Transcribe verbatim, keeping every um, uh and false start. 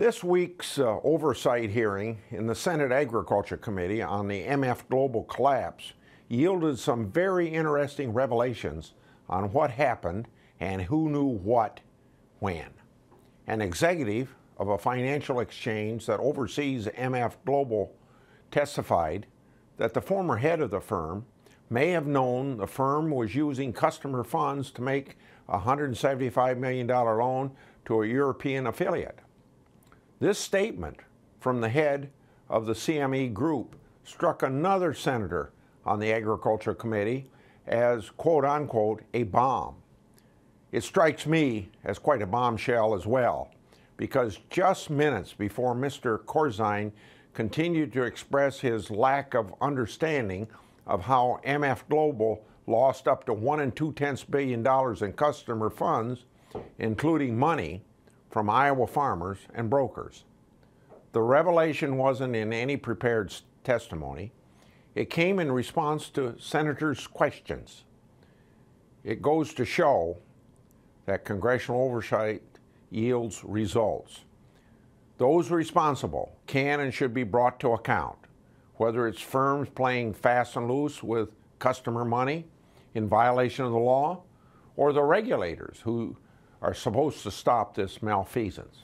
This week's uh, oversight hearing in the Senate Agriculture Committee on the M F Global collapse yielded some very interesting revelations on what happened and who knew what when. An executive of a financial exchange that oversees M F Global testified that the former head of the firm may have known the firm was using customer funds to make a one hundred seventy-five million dollars loan to a European affiliate. This statement from the head of the C M E group struck another senator on the Agriculture Committee as, quote unquote, a bomb. It strikes me as quite a bombshell as well, because just minutes before Mister Corzine continued to express his lack of understanding of how M F Global lost up to one and two-tenths billion dollars in customer funds, including money from Iowa farmers and brokers. The revelation wasn't in any prepared testimony. It came in response to senators' questions. It goes to show that congressional oversight yields results. Those responsible can and should be brought to account, whether it's firms playing fast and loose with customer money in violation of the law, or the regulators who are supposed to stop this malfeasance.